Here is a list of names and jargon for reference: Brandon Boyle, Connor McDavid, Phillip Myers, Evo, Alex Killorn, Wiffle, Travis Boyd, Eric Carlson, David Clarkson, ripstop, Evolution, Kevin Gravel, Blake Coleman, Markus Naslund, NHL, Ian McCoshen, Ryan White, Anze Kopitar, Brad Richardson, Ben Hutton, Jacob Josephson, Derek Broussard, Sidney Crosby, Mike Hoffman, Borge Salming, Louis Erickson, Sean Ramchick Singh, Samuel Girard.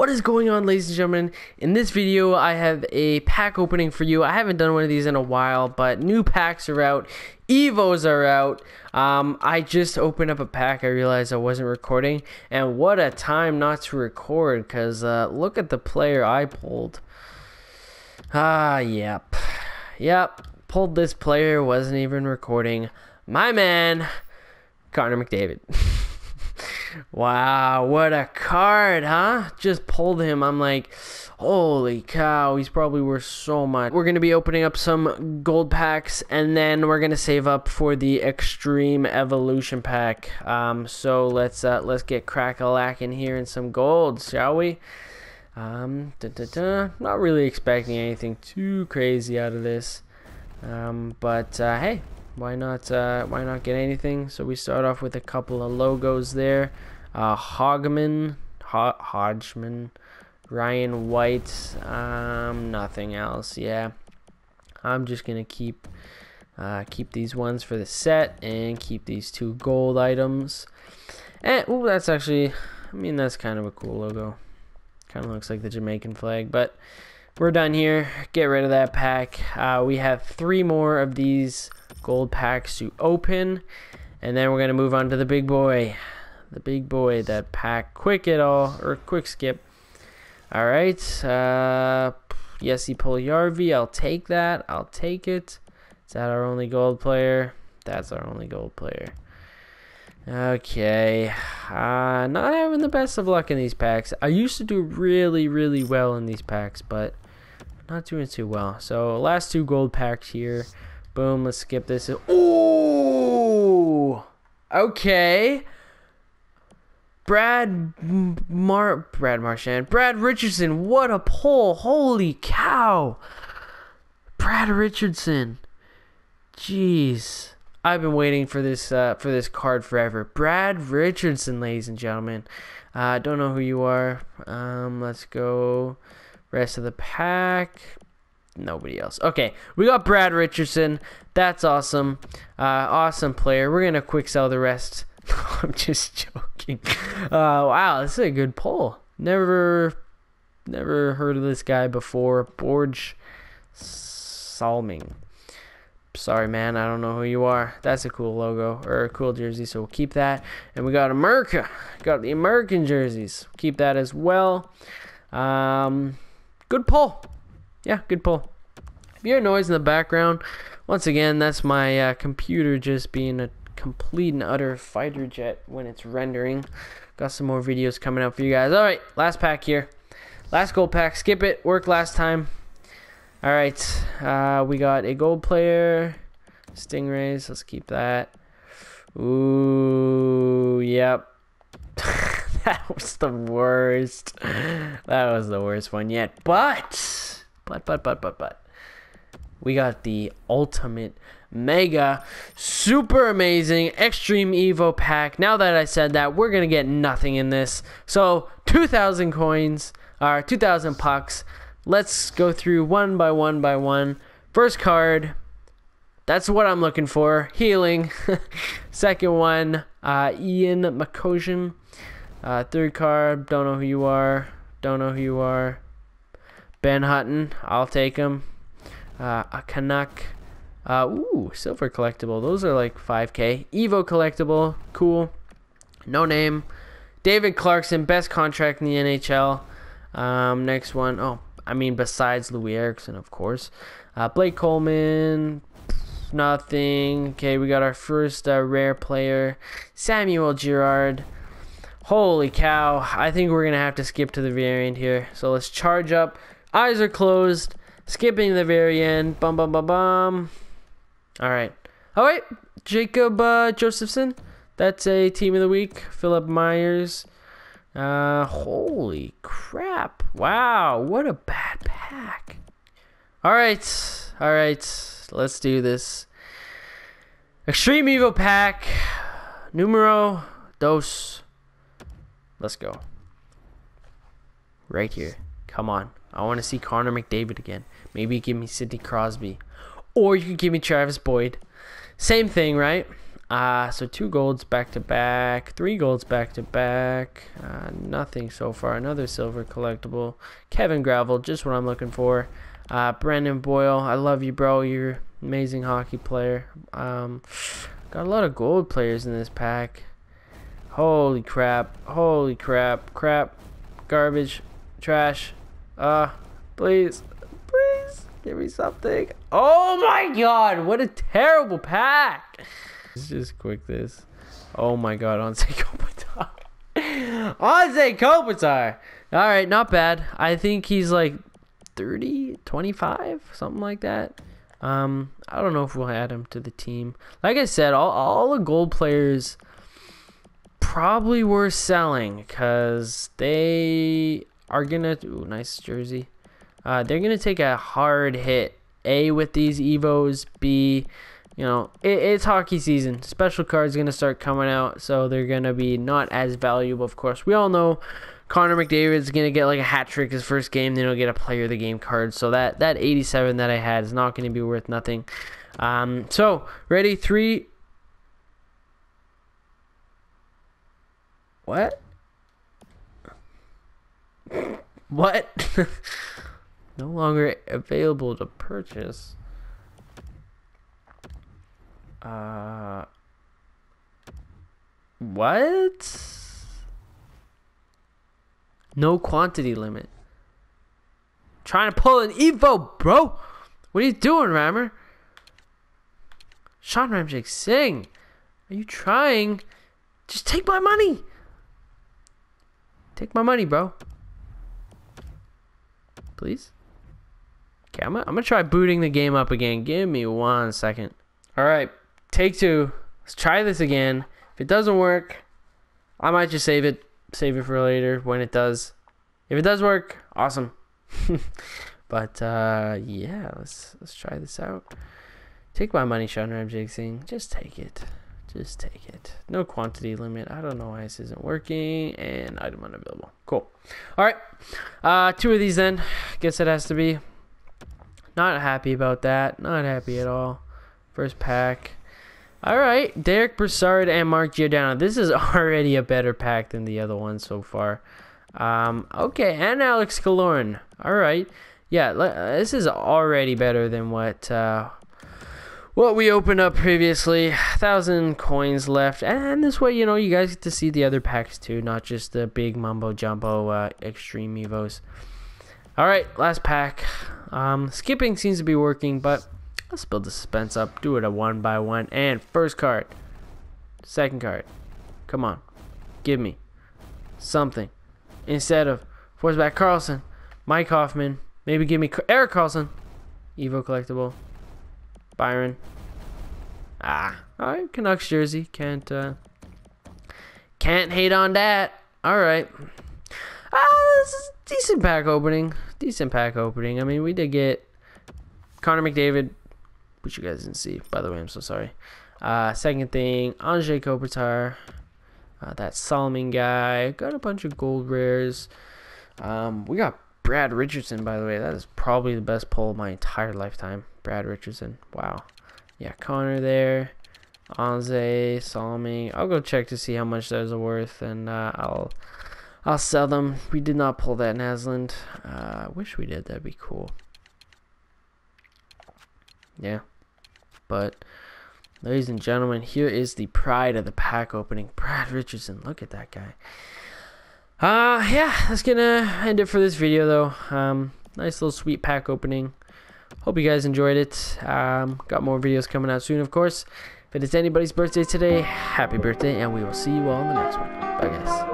What is going on, ladies and gentlemen? In this video, I have a pack opening for you. I haven't done one of these in a while, but new packs are out. Evos are out. I just opened up a pack. I realized I wasn't recording, and what a time not to record, because look at the player I pulled. Yep. Pulled this player, wasn't even recording. My man, Connor McDavid. Wow, what a card, huh? Just pulled him. I'm like, holy cow, he's probably worth so much. We're going to be opening up some gold packs, and then we're going to save up for the Extreme Evolution pack. So let's get crack-a-lacking here in some gold, shall we? Not really expecting anything too crazy out of this, hey. Why not get anything? So we start off with a couple of logos there. Hodgman, Ryan White, nothing else. Yeah, I'm just gonna keep these ones for the set and keep these two gold items. And oh, that's actually, I mean, that's kind of a cool logo. Kind of looks like the Jamaican flag, but we're done here. Get rid of that pack. We have three more of these gold packs to open, and then we're going to move on to the big boy. The big boy, that pack. Quick skip. Alright. Jesse Puljujarvi. I'll take that. I'll take it. Is that our only gold player? That's our only gold player. Okay. Not having the best of luck in these packs. I used to do really, really well in these packs, but not doing too well. So, last two gold packs here. Boom, let's skip this. Ooh! Okay. Brad Richardson, what a pull. Holy cow. Brad Richardson. Jeez. I've been waiting for this card forever. Brad Richardson, ladies and gentlemen. Don't know who you are. Let's go rest of the pack. Nobody else. Okay, we got Brad Richardson. That's awesome. Awesome player. We're gonna quick sell the rest. I'm just joking. Wow, this is a good pull. Never heard of this guy before. Borge Salming. Sorry, man, I don't know who you are. That's a cool logo, or a cool jersey, so we'll keep that. And we got America. Got the American jerseys. Keep that as well. Good pull. Yeah, good pull. If you hear noise in the background, once again, that's my computer just being a complete and utter fighter jet when it's rendering. Got some more videos coming up for you guys. All right, last pack here. Last gold pack. Skip it. Worked last time. All right, we got a gold player. Stingrays. Let's keep that. Ooh, yep. That was the worst. That was the worst one yet. But we got the ultimate mega super amazing Extreme Evo pack. Now that I said that, we're gonna get nothing in this. So 2,000 coins or 2,000 pucks. Let's go through one by one. First card, that's what I'm looking for. Healing. Second one, Ian McCoshen. Third card, don't know who you are. Ben Hutton, I'll take him. A Canuck. Ooh, silver collectible. Those are like 5K. Evo collectible. Cool. No name. David Clarkson, best contract in the NHL. Next one. Oh, I mean, besides Louis Erickson, of course. Blake Coleman. Nothing. Okay, we got our first rare player. Samuel Girard. Holy cow. I think we're going to have to skip to the very end here. So let's charge up. Eyes are closed. Skipping the very end. Bum. Alright. Alright. Jacob Josephson. That's a team of the week. Phillip Myers. Holy crap. Wow. What a bad pack. Alright. Let's do this. Extreme Evo pack. Numero dos. Let's go. Right here. Come on. I want to see Connor McDavid again. Maybe give me Sidney Crosby. Or you could give me Travis Boyd. Same thing, right? So 2 golds back to back, 3 golds back to back, nothing so far. Another silver collectible. Kevin Gravel, just what I'm looking for. Brandon Boyle, I love you, bro. You're an amazing hockey player. Got a lot of gold players in this pack. Holy crap, holy crap, crap, garbage, trash. Please, please give me something. Oh my god, what a terrible pack. Let's just quick this. Oh my god, Anze Kopitar. Anze Kopitar. All right, not bad. I think he's like 30, 25, something like that. I don't know if we'll add him to the team. Like I said, all the gold players probably were selling because they are gonna. Ooh, nice jersey. They're gonna take a hard hit. A, with these Evos. B, you know, it's hockey season. Special cards going to start coming out, so they're going to be not as valuable, of course. We all know Connor McDavid's going to get like a hat trick his first game, then he'll get a player of the game card. So that 87 that I had is not going to be worth nothing. So, ready? 3. What? What? No longer available to purchase. What? No quantity limit. Trying to pull an Evo, bro. What are you doing, Rammer? Sean Ramchick Singh. Are you trying? Just take my money. Take my money, bro. Please. Okay, I'm gonna try booting the game up again. Give me 1 second. All right. Take 2. Let's try this again. If it doesn't work, I might just save it for later when it does. If it does work, awesome. But yeah, let's try this out. Take my money, Sean Ramchick Singh. Just take it. Just take it. No quantity limit. I don't know why this isn't working. And item unavailable. Cool. All right. 2 of these then. Guess it has to be. Not happy about that. Not happy at all. First pack. Alright, Derek Broussard and Mark Giordano. This is already a better pack than the other one so far. Okay, and Alex Killorn. Alright. Yeah, this is already better than what we opened up previously. 1,000 coins left. And this way, you know, you guys get to see the other packs too, not just the big mumbo-jumbo extreme Evos. Alright, last pack. Skipping seems to be working, but let's build the suspense up. Do it a 1 by 1. And first card. Second card. Come on. Give me something. Instead of Forceback Carlson, Mike Hoffman. Maybe give me Eric Carlson. Evo collectible. Byron. Ah. Alright. Canucks jersey. Can't hate on that. Alright. This is a decent pack opening. Decent pack opening. I mean, we did get Connor McDavid, which you guys didn't see, by the way. I'm so sorry. Second thing, Anze Kopitar, that Salming guy. Got a bunch of gold rares. We got Brad Richardson, by the way. That is probably the best pull of my entire lifetime. Brad Richardson. Wow. Yeah, Connor there. Anze, Salming. I'll go check to see how much those are worth, and I'll sell them. We did not pull that Naslund. I wish we did. That'd be cool. Yeah, but ladies and gentlemen, here is the pride of the pack opening, Brad Richardson. Look at that guy. Yeah, that's gonna end it for this video though. Nice little sweet pack opening. Hope you guys enjoyed it. Got more videos coming out soon, of course. If it's anybody's birthday today, happy birthday, and we will see you all in the next one. Bye guys.